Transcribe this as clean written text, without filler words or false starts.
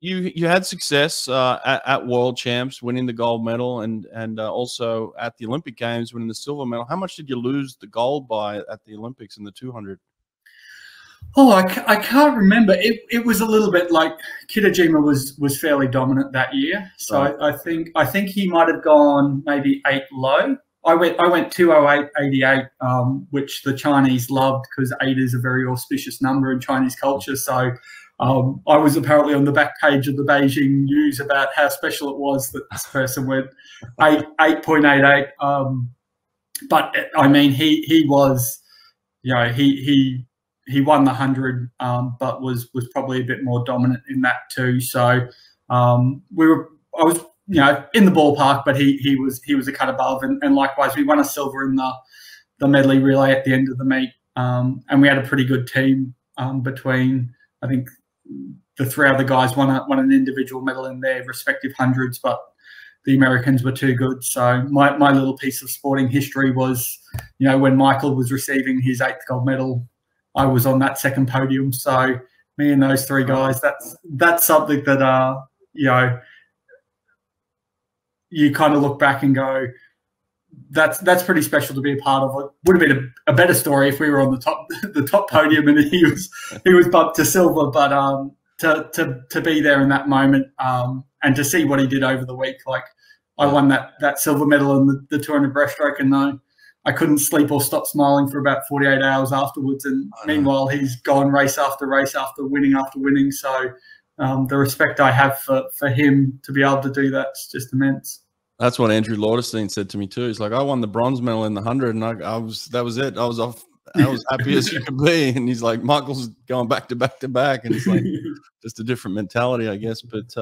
You had success at World Champs, winning the gold medal, and also at the Olympic Games, winning the silver medal. How much did you lose the gold by at the Olympics in the 200? Oh, I can't remember. It was a little bit like Kitajima was fairly dominant that year. So right. I think he might have gone maybe 8 low. I went 208.88, which the Chinese loved because 8 is a very auspicious number in Chinese culture. So I was apparently on the back page of the Beijing News about how special it was that this person went 8.88. But I mean, he was, you know, he won the 100, but was probably a bit more dominant in that too. So I was, you know, in the ballpark, but he was a cut above, and likewise we won a silver in the medley relay at the end of the meet, and we had a pretty good team between, I think, the 3 other guys won an individual medal in their respective 100s, but the Americans were too good. So my little piece of sporting history was, you know, when Michael was receiving his 8th gold medal, I was on that 2nd podium. So me and those 3 guys, that's something that, you know, you kind of look back and go, that's pretty special to be a part of. It would have been a better story if we were on the top podium and he was bumped to silver. But to be there in that moment, and to see what he did over the week, like I won that silver medal in the 200 breaststroke, and though I couldn't sleep or stop smiling for about 48 hours afterwards. And meanwhile, he's gone race after race after winning after winning. So the respect I have for him to be able to do that's just immense. That's what Andrew Lauderstein said to me too. He's like, I won the bronze medal in the 100, and that was it. I was off. I was happy as you could be. And he's like, Michael's going back to back to back, and it's like just a different mentality, I guess. But